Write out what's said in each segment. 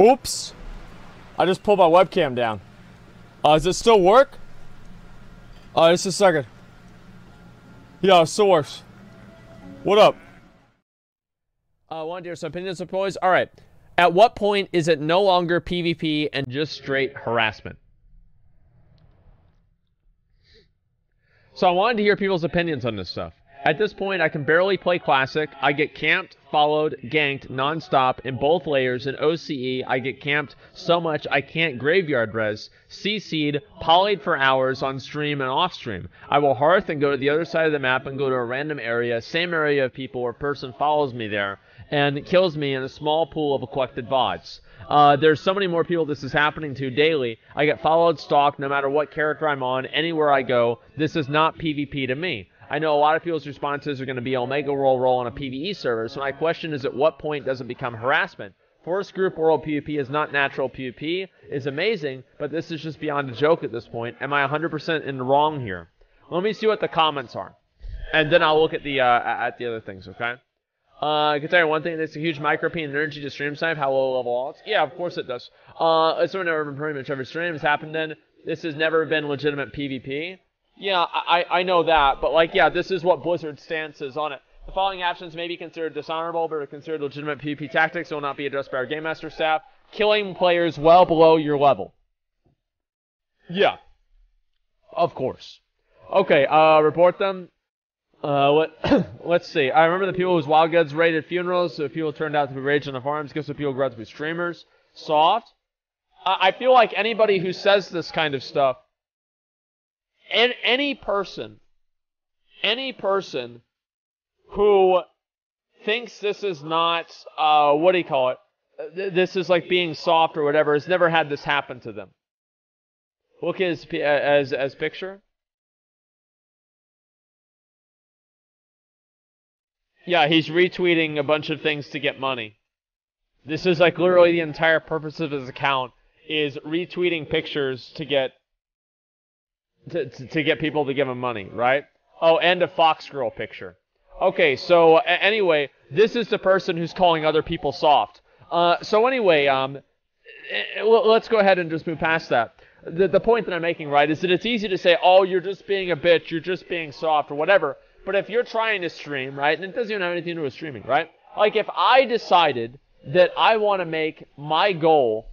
Oops! I just pulled my webcam down. Does it still work? Just a second. Yeah, it still works. What up? Want to hear some opinions of boys? Alright. At what point is it no longer PvP and just straight harassment? So I wanted to hear people's opinions on this stuff. At this point, I can barely play Classic. I get camped, followed, ganked non-stop in both layers. In OCE, I get camped so much I can't graveyard res, CC'd, polyed for hours on stream and off stream. I will hearth and go to the other side of the map and go to a random area, same area of people or person follows me there and kills me in a small pool of collected VODs. There's so many more people this is happening to daily. I get followed, stalked, no matter what character I'm on, anywhere I go. This is not PvP to me. I know a lot of people's responses are going to be Omega roll on a PvE server, so my question is, at what point does it become harassment? Force group world PvP is not natural. PvP is amazing, but this is just beyond a joke at this point. Am I 100% in the wrong here? Let me see what the comments are, and then I'll look at the other things, okay? I can tell you one thing, it's a huge micro-P and energy to stream snipe, how low level alts. Yeah, of course it does. It's never been pretty much every stream has happened in. This has never been legitimate PvP. Yeah, I know that, but like, yeah, this is what Blizzard's stance is on it. The following actions may be considered dishonorable, but are considered legitimate PvP tactics. It will not be addressed by our Game Master staff. Killing players well below your level. Yeah. Of course. Okay, report them. Let's see. I remember the people whose wild goods raided funerals, so people turned out to be raging on the farms, because the people grew out to be streamers. Soft. I feel like anybody who says this kind of stuff, and any person who thinks this is not, what do you call it? This is like being soft or whatever, has never had this happen to them. Look at his picture. Yeah, he's retweeting a bunch of things to get money. This is like literally the entire purpose of his account is retweeting pictures to get to get people to give him money, right? Oh, and a Fox girl picture. Okay, so anyway, this is the person who's calling other people soft. So anyway, let's go ahead and just move past that. The point that I'm making, right, is that it's easy to say, oh, you're just being a bitch, you're just being soft, or whatever. But if you're trying to stream, right, and it doesn't even have anything to do with streaming, right? Like, if I decided that I want to make my goal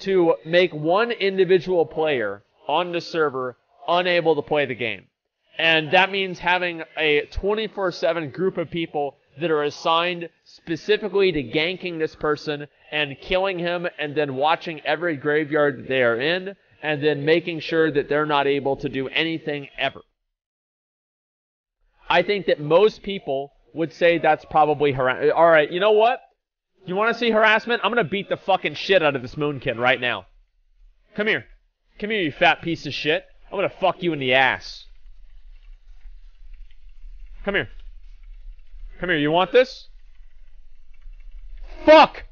to make one individual player on the server unable to play the game. And that means having a 24/7 group of people that are assigned specifically to ganking this person and killing him and then watching every graveyard that they are in and then making sure that they're not able to do anything ever. I think that most people would say that's probably harassment. All right, you know what? You want to see harassment? I'm going to beat the fucking shit out of this Moonkin right now. Come here. Come here, you fat piece of shit. I'm gonna fuck you in the ass. Come here. Come here, you want this? Fuck!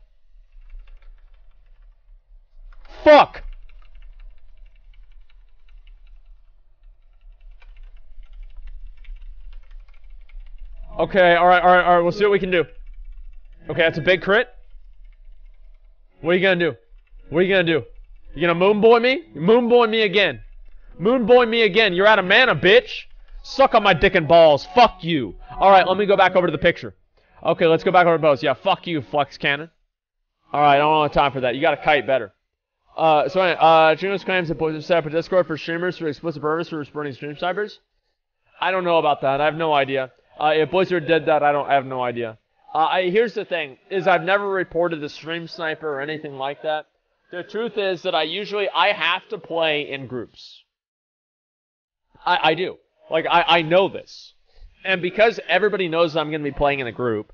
Fuck! Okay, alright, we'll see what we can do. Okay, that's a big crit. What are you gonna do? What are you gonna do? You gonna moonboy me? Moonboy me again. Moonboy me again. You're out of mana, bitch. Suck on my dick and balls. Fuck you. Alright, let me go back over to the picture. Okay, let's go back over to bows. Yeah, fuck you, Flex Cannon. Alright, I don't have time for that. You gotta kite better. So anyway, Junos claims that boys have set up a Discord for streamers for explicit purpose for burning stream snipers. I don't know about that. I have no idea. If Blizzard did that, I have no idea. Here's the thing, is I've never reported the stream sniper or anything like that. The truth is that I have to play in groups. I do. Like, I know this. And because everybody knows I'm going to be playing in a group,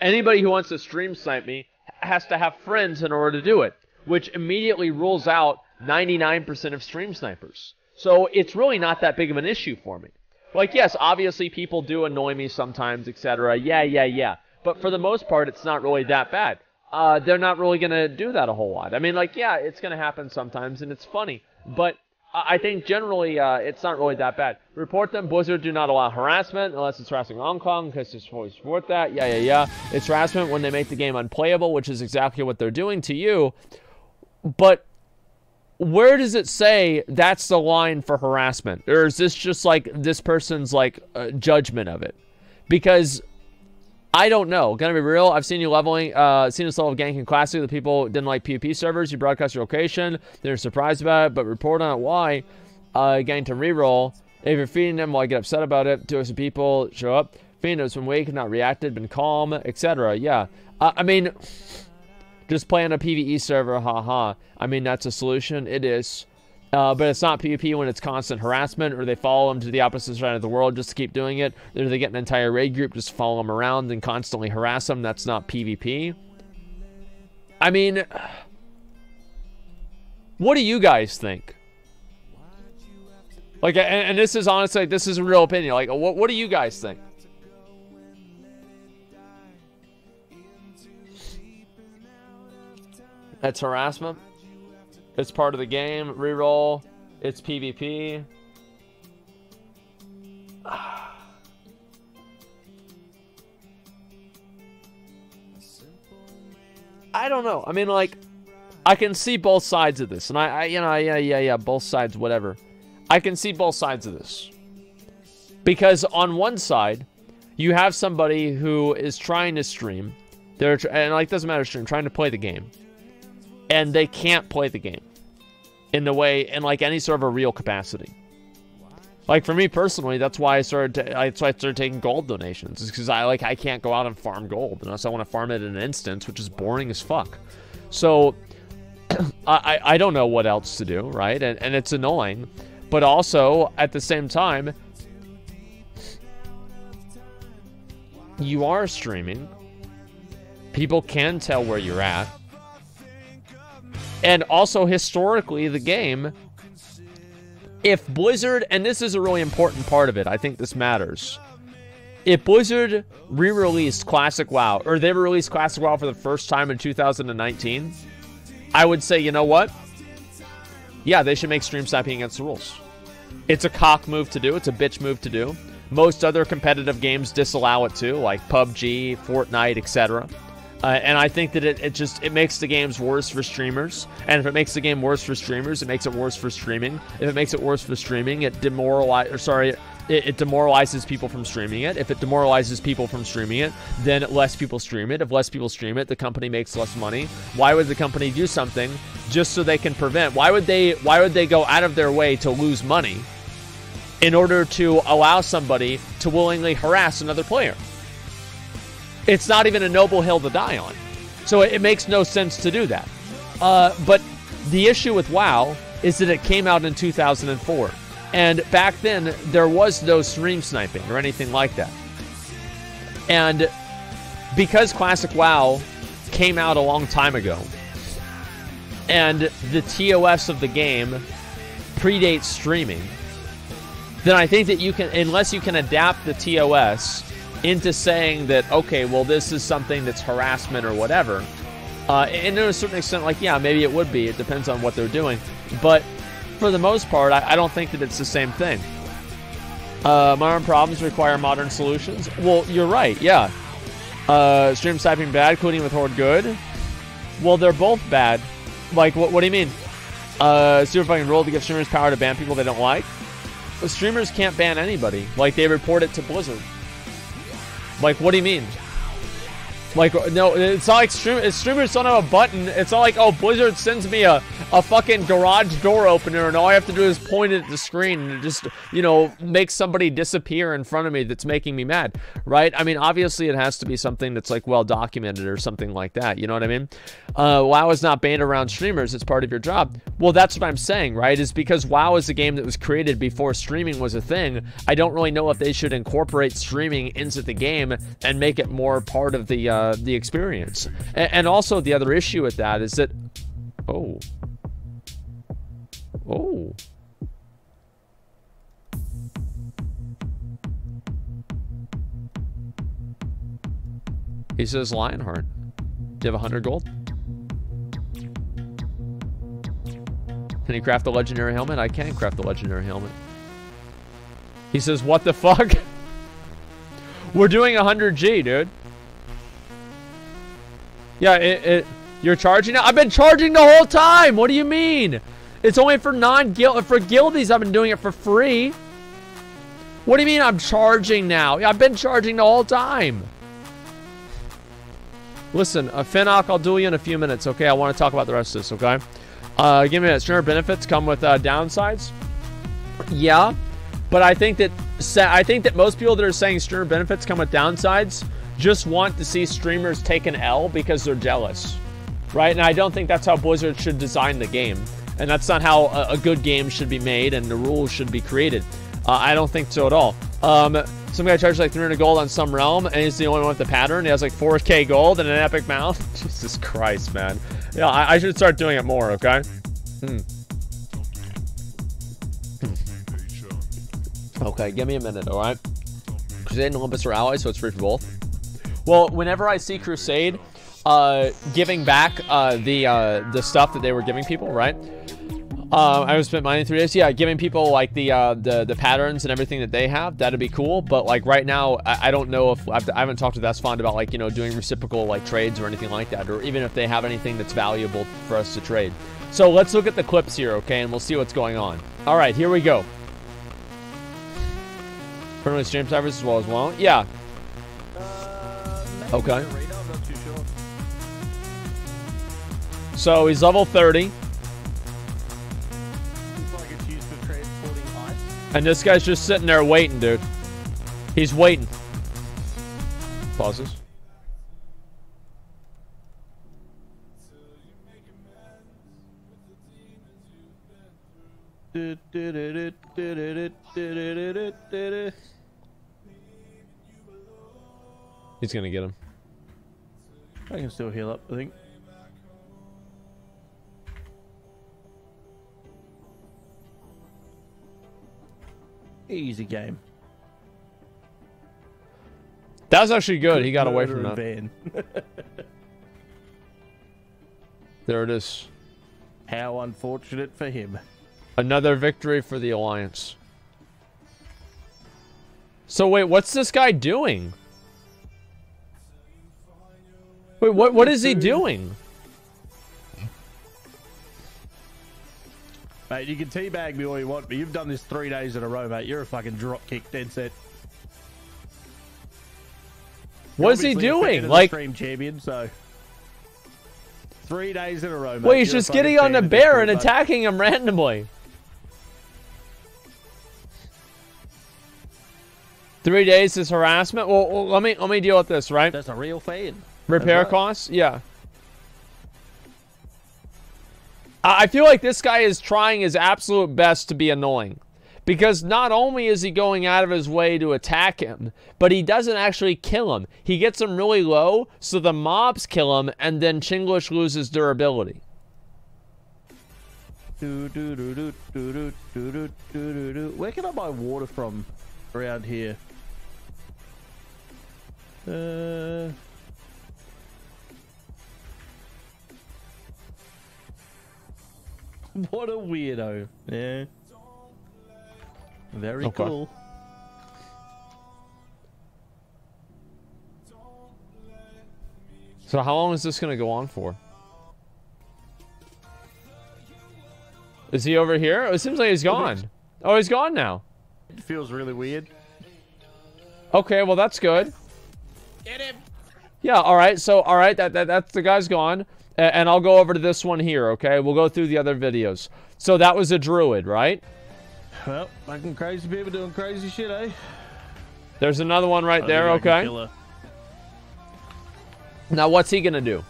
anybody who wants to stream snipe me has to have friends in order to do it, which immediately rules out 99% of stream snipers. So it's really not that big of an issue for me. Like, yes, obviously people do annoy me sometimes, etc. Yeah. But for the most part, it's not really that bad. They're not really going to do that a whole lot. I mean, like, yeah, it's going to happen sometimes, and it's funny. But I think generally it's not really that bad. Report them. Blizzard do not allow harassment unless it's harassing Hong Kong, because it's always support that. Yeah. It's harassment when they make the game unplayable, which is exactly what they're doing to you. But where does it say that's the line for harassment? Or is this just like this person's like judgment of it? Because I don't know. Gonna be real. I've seen you leveling, seen this level of ganking Classic. The people didn't like PvP servers. You broadcast your location. They're surprised about it, but report on it. Why? Gang to reroll. If you're feeding them, well, I get upset about it. 200 people show up. Feeding them, been weak, not reacted, been calm, etc. Yeah. I mean, just play on a PvE server, haha. I mean, that's a solution. It is. But it's not PvP when it's constant harassment, or they follow them to the opposite side of the world just to keep doing it. Or they get an entire raid group, just follow them around and constantly harass them. That's not PvP. I mean, what do you guys think? Like, and this is honestly, like, this is a real opinion. Like, what do you guys think? That's harassment. It's part of the game. Reroll. It's PvP. I don't know. I mean, like, I can see both sides of this, and I you know, yeah, both sides, whatever. I can see both sides of this, because on one side, you have somebody who is trying to stream. They're and like doesn't matter stream, trying to play the game, and they can't play the game in the way, in like any sort of a real capacity. Like for me personally, that's why I started taking gold donations, is because I can't go out and farm gold unless I want to farm it in an instance, which is boring as fuck. So I don't know what else to do, right? And it's annoying, but also at the same time, you are streaming. People can tell where you're at. And also, historically, the game, if Blizzard, and this is a really important part of it, I think this matters. If Blizzard re-released Classic WoW, or they released Classic WoW for the first time in 2019, I would say, you know what? Yeah, they should make stream sniping against the rules. It's a cock move to do. It's a bitch move to do. Most other competitive games disallow it too, like PUBG, Fortnite, etc. And I think that it makes the games worse for streamers. And if it makes the game worse for streamers, it makes it worse for streaming. If it makes it worse for streaming, it demoralizes people from streaming it. If it demoralizes people from streaming it, then less people stream it. If less people stream it, the company makes less money. Why would the company do something just so they can prevent? Why would they go out of their way to lose money in order to allow somebody to willingly harass another player? It's not even a noble hill to die on. So it makes no sense to do that. But the issue with WoW is that it came out in 2004. And back then, there was no stream sniping or anything like that. And because Classic WoW came out a long time ago, and the TOS of the game predates streaming, then I think that you can, unless you can adapt the TOS into saying that, okay, well, this is something that's harassment or whatever. And to a certain extent, like, yeah, maybe it would be. It depends on what they're doing. But for the most part, I don't think that it's the same thing. Modern problems require modern solutions. Well, you're right, yeah. Stream sniping bad, coding with Horde good. Well, they're both bad. Like, what do you mean? Super fucking rule to give streamers power to ban people they don't like? Well, streamers can't ban anybody. Like, they report it to Blizzard. Like, what do you mean? Like, no, it's not like streamers don't have a button. It's not like, oh, Blizzard sends me a fucking garage door opener and all I have to do is point it at the screen and it just, you know, makes somebody disappear in front of me that's making me mad, right? I mean, obviously it has to be something that's, like, well-documented or something like that, you know what I mean? WoW is not banned around streamers. It's part of your job. Well, that's what I'm saying, right, is because WoW is a game that was created before streaming was a thing. I don't really know if they should incorporate streaming into the game and make it more part of the experience. And also the other issue with that is that, oh, he says Lionheart, do you have 100 gold? Can you craft the legendary helmet? I can craft the legendary helmet. He says, what the fuck? We're doing 100G, dude. Yeah, you're charging now? I've been charging the whole time! What do you mean? It's only for guildies. I've been doing it for free. What do you mean I'm charging now? I've been charging the whole time. Listen, Fenoc, I'll duel you in a few minutes, okay? I want to talk about the rest of this, okay? Give me a minute. Sure, benefits come with downsides. Yeah, but I think that most people that are saying streamer benefits come with downsides just want to see streamers take an L because they're jealous, right? And I don't think that's how Blizzard should design the game. And that's not how a good game should be made and the rules should be created. I don't think so at all. Some guy charged like 300 gold on some realm, and he's the only one with the pattern. He has like 4K gold and an epic mount. Jesus Christ, man. Yeah, I should start doing it more, okay? Okay, give me a minute, all right? Crusade and Olympus are allies, so it's free for both. Well, whenever I see Crusade giving back the stuff that they were giving people, right? I was spent mining 3 days. Yeah, giving people like the patterns and everything that they have, that'd be cool. But like right now, I don't know if I haven't talked to Vestfond about like, you know, doing reciprocal like trades or anything like that, or even if they have anything that's valuable for us to trade. So let's look at the clips here, okay, and we'll see what's going on. All right, here we go. Permanent stream service as well as well. Yeah. Okay. So he's level 30. And this guy's just sitting there waiting, dude. He's waiting. Pauses. He's gonna get him. I can still heal up, I think. Easy game. That was actually good. He got away from that. There it is. How unfortunate for him. Another victory for the Alliance. So wait, what's this guy doing? Wait, what is he doing? Mate, you can teabag me all you want, but you've done this 3 days in a row, mate. You're a fucking dropkick, dead set. What is he doing? Like, stream champion, so 3 days in a row, mate. Well, he's just getting on the bear and attacking him randomly. 3 days is harassment. Well, let me deal with this, right? That's a real fan. Repair costs, yeah. I feel like this guy is trying his absolute best to be annoying, because not only is he going out of his way to attack him, but he doesn't actually kill him. He gets him really low, so the mobs kill him, and then Chinglish loses durability. Where can I buy water from around here? What a weirdo. Yeah. Very okay. Cool. So how long is this going to go on for? Is he over here? It seems like he's gone. Oh, he's gone now. It feels really weird. Okay, well, that's good. Get him. Yeah, all right. So, all right, that's the guy's gone. And I'll go over to this one here, okay? We'll go through the other videos. So that was a druid, right? Well, fucking crazy people doing crazy shit, eh? There's another one right there, okay? Now what's he gonna do?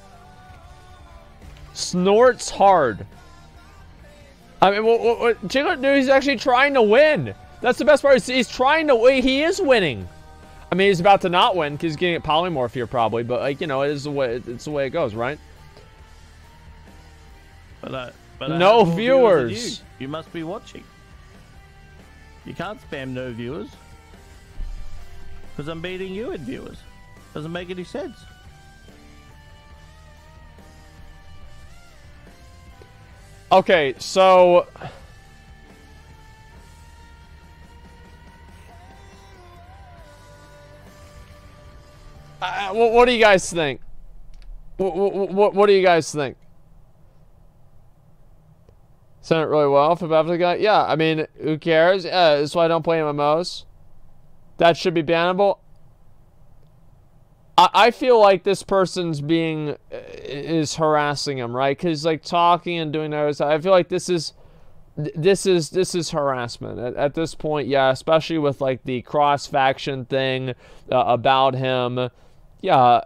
Snorts hard. I mean, dude, he's actually trying to win. That's the best part. He's trying to win. He is winning. I mean, he's about to not win because he's getting a polymorph here probably, but like, you know, it is the way, it's the way it goes, right? But no viewers. You must be watching. You can't spam no viewers. Because I'm beating you in viewers. Doesn't make any sense. Okay, so... what do you guys think? What do you guys think? Sent it really well for Bavlika guy. Yeah, I mean, who cares? That's why I don't play MMOs. That should be bannable. I feel like this person's being is harassing him, right? Because like talking and doing that. I feel like this is harassment at this point. Yeah, especially with like the cross faction thing about him. Yeah,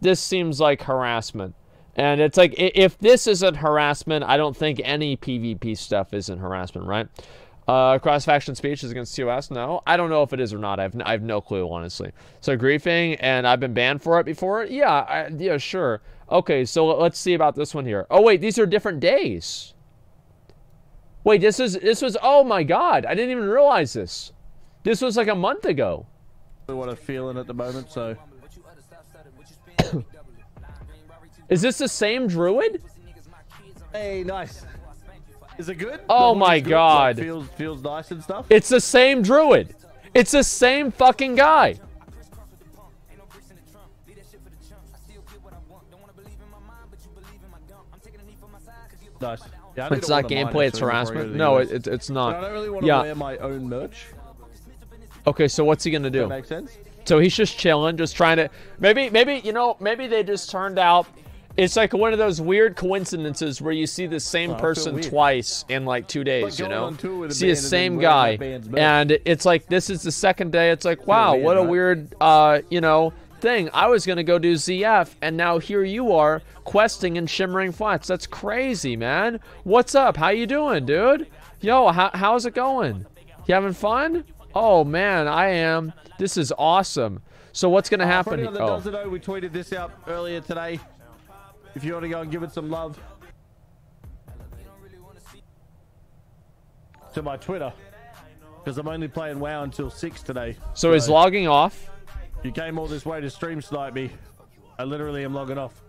this seems like harassment. And it's like, if this isn't harassment, I don't think any PvP stuff isn't harassment, right? Cross-faction speech is against TOS? No. I don't know if it is or not. I have no clue, honestly. So griefing, and I've been banned for it before? Yeah, yeah, sure. Okay, so let's see about this one here. Oh, wait, these are different days. Wait, this was, oh my God, I didn't even realize this. This was like a month ago. What I'm feeling at the moment, so. Is this the same druid? Hey, nice. Is it good? Oh my God. Feels nice and stuff. It's the same druid. It's the same fucking guy. Nice. Yeah, it's not gameplay, it's harassment. No, it's not. I don't really want to wear my own merch. Okay, so what's he gonna do? That makes sense. So he's just chilling, just trying to maybe you know, maybe they just turned out. It's like one of those weird coincidences where you see the same person twice in like 2 days, you know? See the same guy, and it's like, this is the second day. It's like, wow, what a weird, you know, thing. I was going to go do ZF, and now here you are questing in Shimmering Flats. That's crazy, man. What's up? How you doing, dude? Yo, how's it going? You having fun? Oh, man, I am. This is awesome. So what's going to happen? Oh. We tweeted this out earlier today. If you want to go and give it some love to my Twitter, because I'm only playing WoW until 6 today. So he's logging off. You came all this way to stream snipe me. I literally am logging off.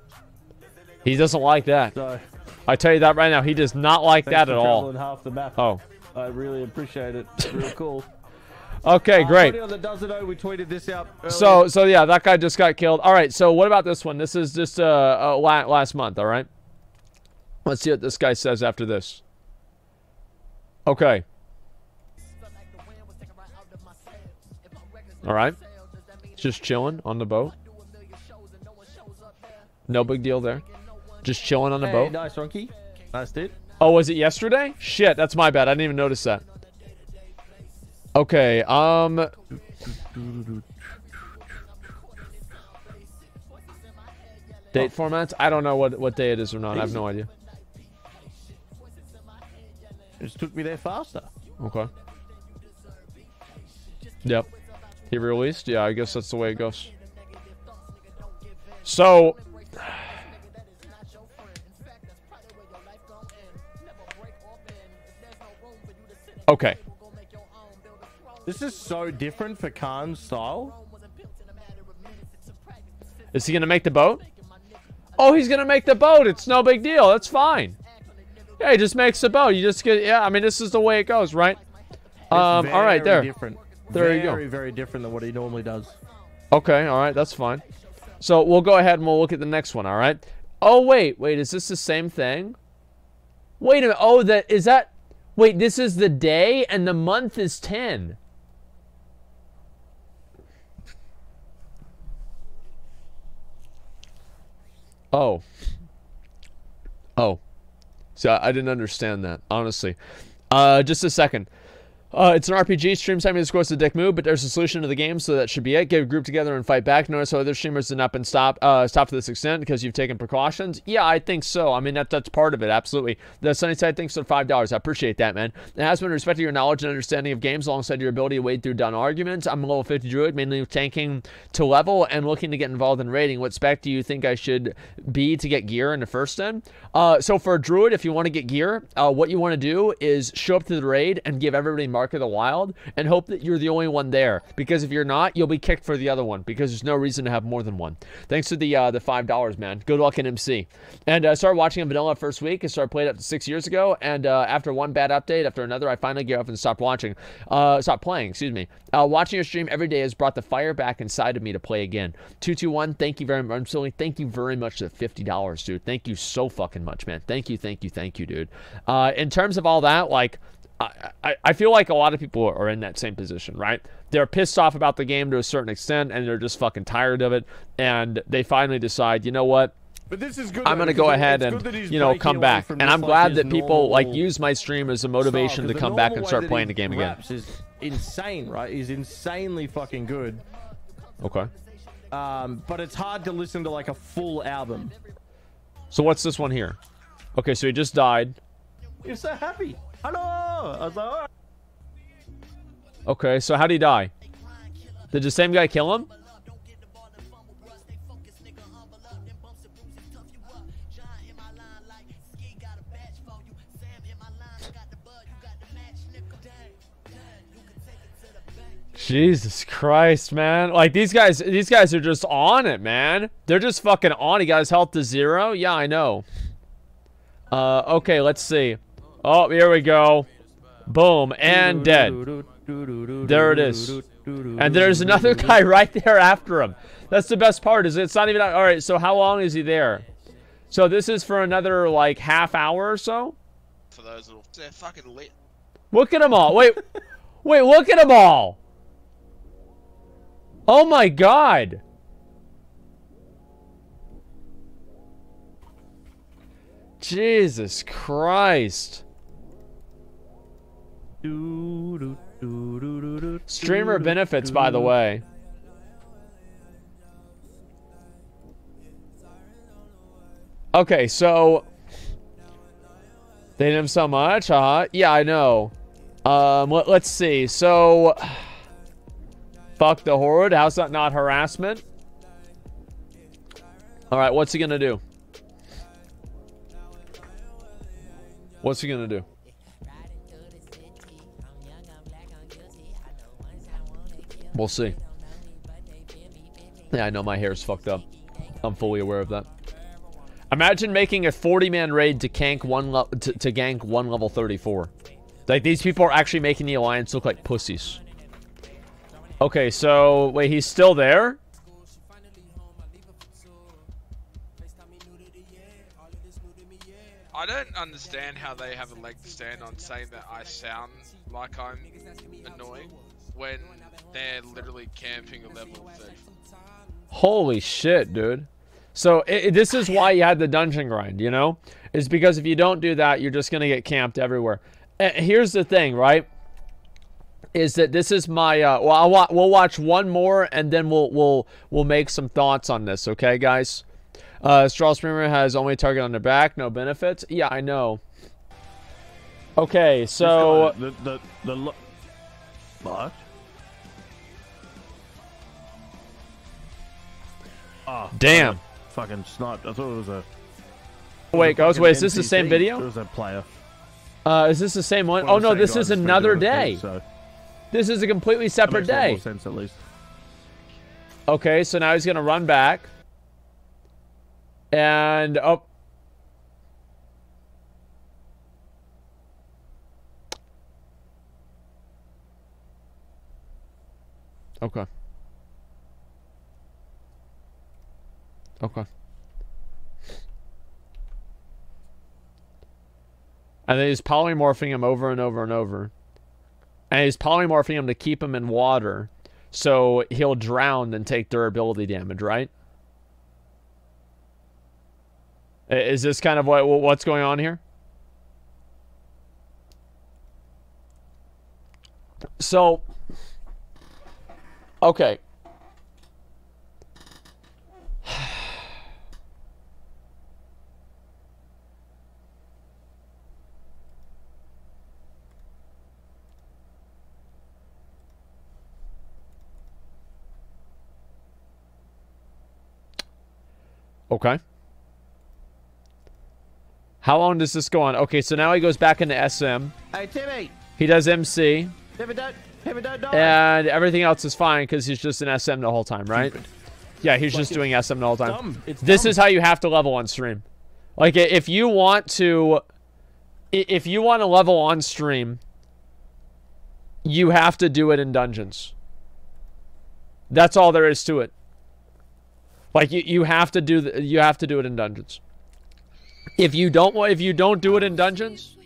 He doesn't like that. So, I tell you that right now. He does not like that at all. Half the map. Oh, I really appreciate it. It's real cool. Okay, great. We tweeted this out earlier. So yeah, that guy just got killed. All right, so what about this one? This is just last month, all right? Let's see what this guy says after this. Okay. All right. Just chilling on the boat. No big deal there. Just chilling on the boat. Nice, Ronky. Nice, dude. Oh, was it yesterday? Shit, that's my bad. I didn't even notice that. Okay, date formats? I don't know what day it is or not. I have no idea. It just took me there faster. Okay. Yep. He released? Yeah, I guess that's the way it goes. So... okay. This is so different for Khan's style. Is he going to make the boat? Oh, he's going to make the boat. It's no big deal. That's fine. Yeah, he just makes the boat. You just get, yeah, I mean, this is the way it goes, right? All right, there. Different. There you go. Very, very different than what he normally does. Okay, all right, that's fine. So we'll go ahead and we'll look at the next one, all right? Oh, wait, is this the same thing? Wait a minute. Oh, wait, this is the day and the month is 10. Oh, so I didn't understand that, honestly. Just a second. It's an RPG. Stream timing is, of course, a dick move, but there's a solution to the game, so that should be it. Get a group together and fight back. Notice how other streamers have not been stopped to this extent because you've taken precautions. Yeah, I think so. I mean, that's part of it, absolutely. The Sunnyside thinks for $5. I appreciate that, man. It has been respecting your knowledge and understanding of games alongside your ability to wade through done arguments. I'm a level 50 druid, mainly tanking to level and looking to get involved in raiding. What spec do you think I should be to get gear in the first end? So for a druid, if you want to get gear, what you want to do is show up to the raid and give everybody marks Dark of the Wild and hope that you're the only one there, because if you're not, you'll be kicked for the other one, because there's no reason to have more than one. Thanks for the $5, man. Good luck in MC. And I started watching in vanilla first week and started playing up to 6 years ago, and after one bad update after another, I finally gave up and stopped watching. Stopped playing, excuse me. Watching your stream every day has brought the fire back inside of me to play again. 221, thank you very much. I'm so thank you very much for the $50, dude. Thank you so fucking much, man. Thank you, dude. In terms of all that, like, I feel like a lot of people are in that same position, right? They're pissed off about the game to a certain extent, and they're just fucking tired of it, and they finally decide, you know what? But this is good. I'm going to go ahead and, you know, come back. And I'm glad that people, like, use my stream as a motivation to come back and start playing the game again. Is insane, right? Is insanely fucking good. Okay. But it's hard to listen to, like, a full album. So what's this one here? Okay, so he just died. You're so happy. Hello! I was like, all right. Okay, so how'd he die? Did the same guy kill him? Jesus Christ, man. Like, these guys are just on it, man. They're just fucking on. He got his health to 0? Yeah, I know. Okay, let's see. Oh, here we go. Boom, and dead. There it is. And there's another guy right there after him. That's the best part, is it's not even... All right, so how long is he there? So this is for another, like, half hour or so? For those little... They're fucking lit. Look at them all. Wait, wait, look at them all. Oh my God. Jesus Christ. Streamer benefits, by the way. Okay, so they did him so much, huh? Yeah, I know. Let's see. So fuck the horde. How's that not harassment? All right, what's he gonna do? What's he gonna do? We'll see. Yeah, I know my hair's fucked up. I'm fully aware of that. Imagine making a 40-man raid to gank one level 34. Like, these people are actually making the alliance look like pussies. Okay, so wait, he's still there? I don't understand how they have a leg to stand on saying that I sound like I'm annoying when they're literally camping a level 3. Holy shit, dude. So this is why you had the dungeon grind, you know? It's because if you don't do that, you're just going to get camped everywhere. Here's the thing, right? Is that this is my we'll watch one more and then we'll make some thoughts on this, okay, guys? Straw Streamer has only target on their back, no benefits. Yeah, I know. Okay, so what? Oh, damn! Fucking sniped. I thought it was a. Wait, guys, wait, is this the same video? It was a player. Is this the same one? Oh no, this is another day. This is a completely separate day. More sense, at least. Okay, so now he's gonna run back. And oh, okay. Okay. And then he's polymorphing him over and over and over. And he's polymorphing him to keep him in water, so he'll drown and take durability damage, right? Is this kind of what's going on here? So, okay. Okay. How long does this go on? Okay, so now he goes back into SM. Hey, Timmy. He does MC. And everything else is fine because he's just an SM the whole time, right? Stupid. Yeah, he's just doing SM the whole time. Dumb. This is how you have to level on stream. Like, if you want to level on stream, you have to do it in dungeons. That's all there is to it. Like, you have to do it in dungeons. If you don't do it in dungeons,